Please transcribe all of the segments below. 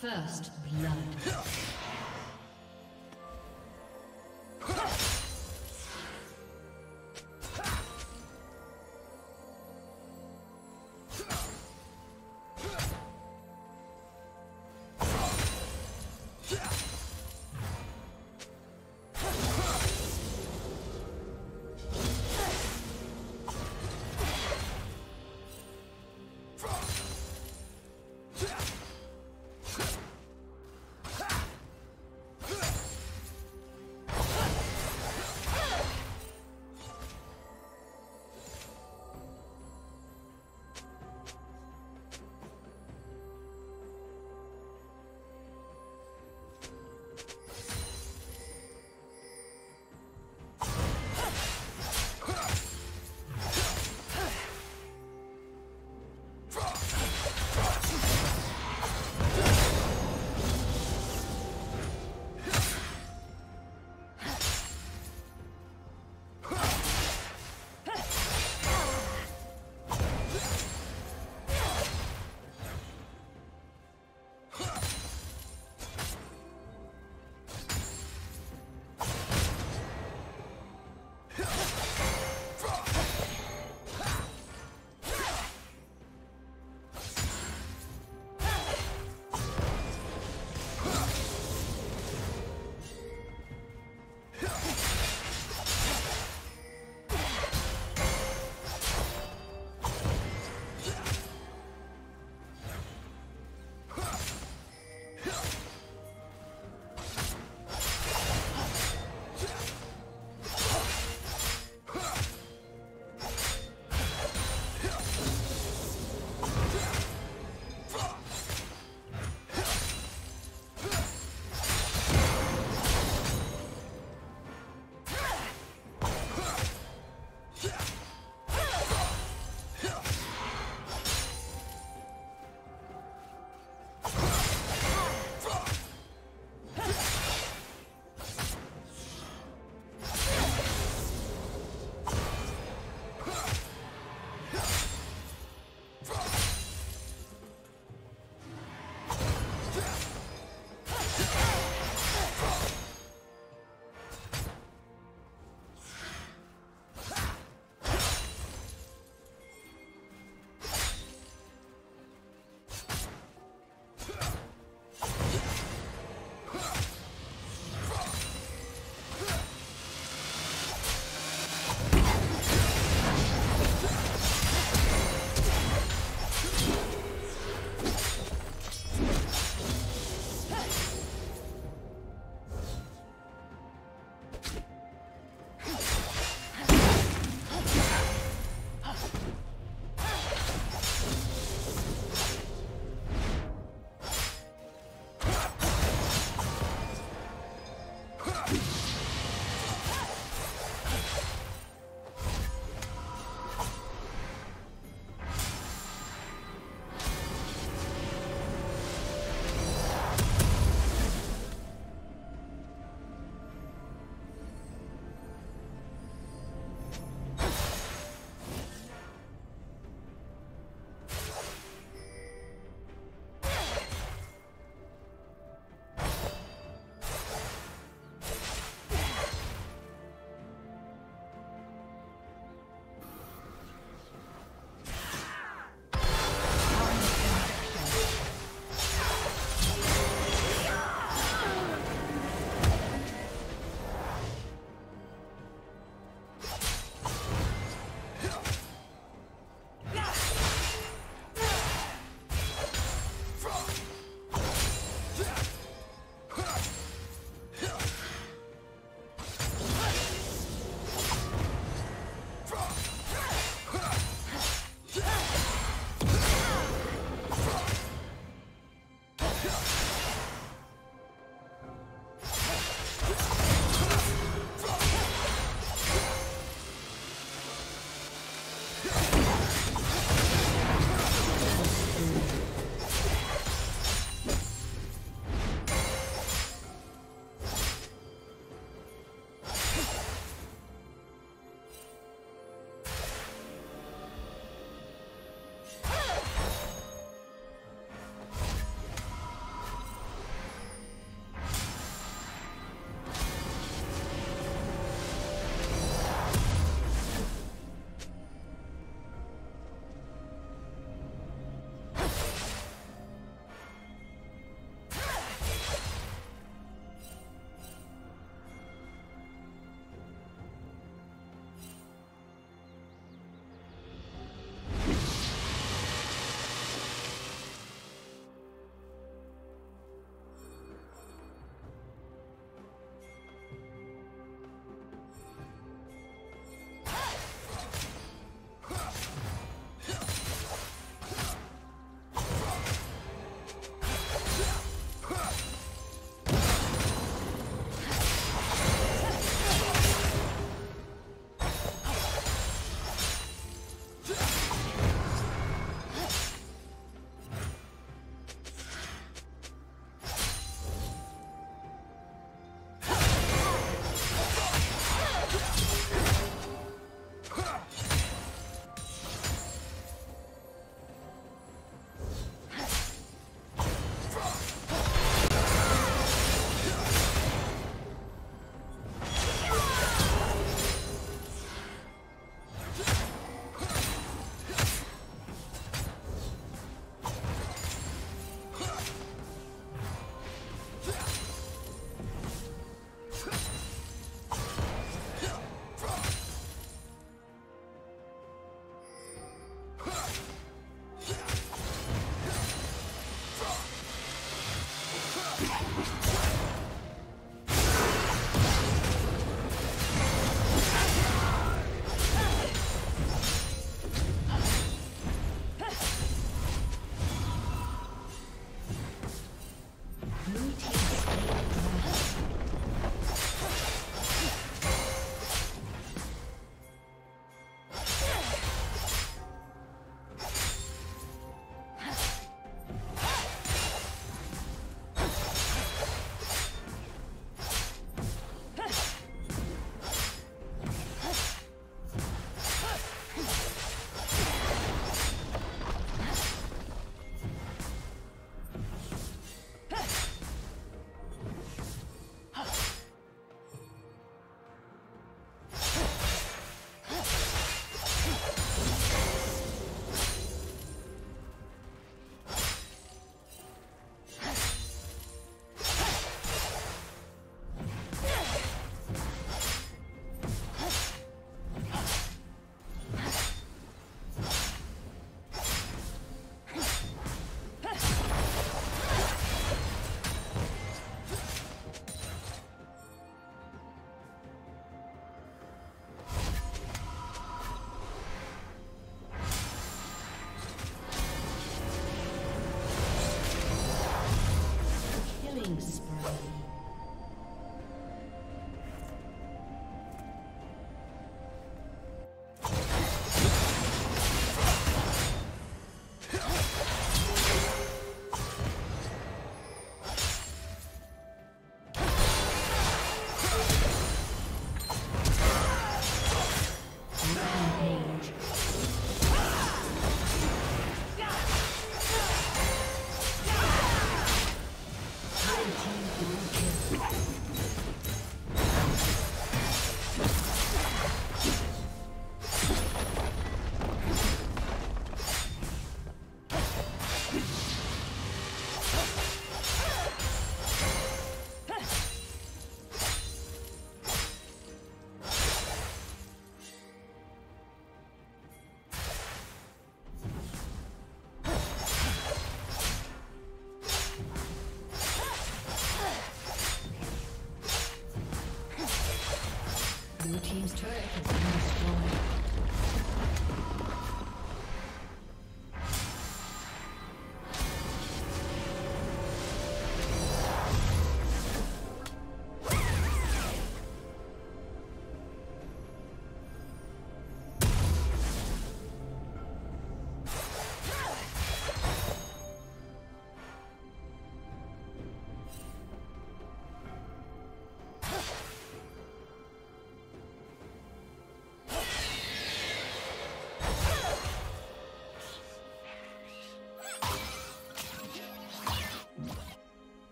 First blood. Ha!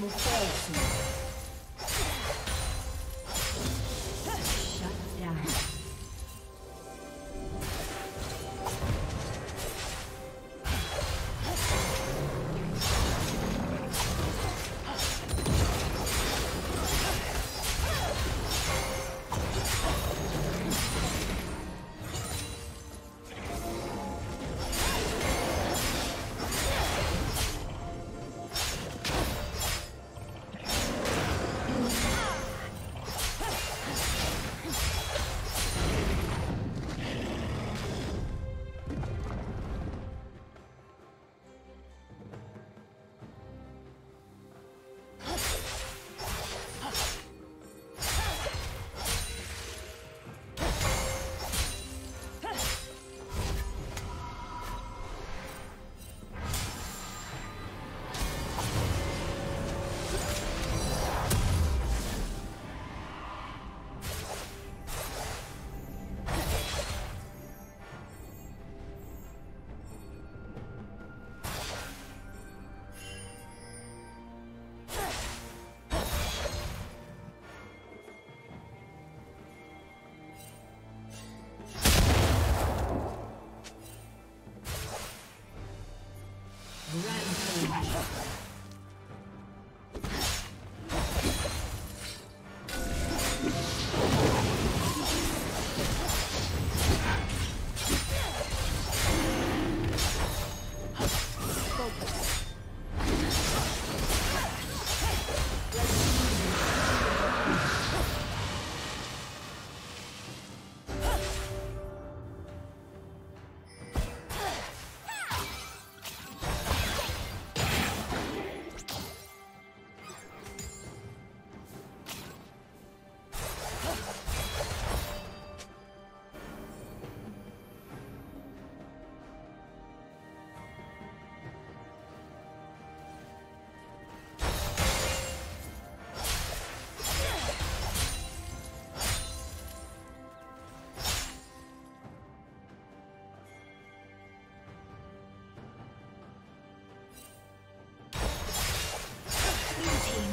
We'll fall soon.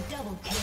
Double kill.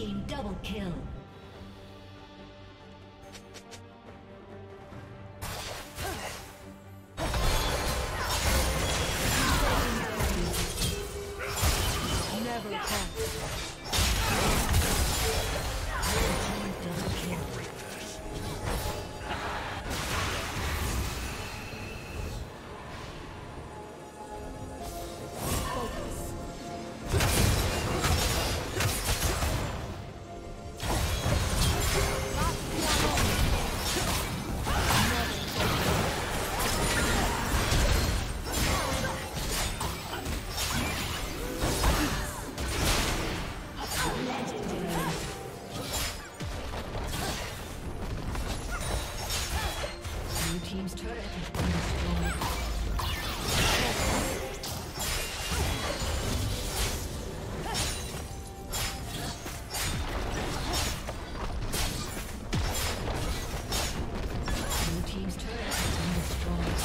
team double kill. Blue team's turret has been destroyed.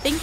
Thank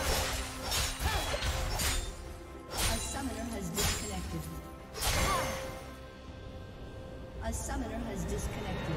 A summoner has disconnected.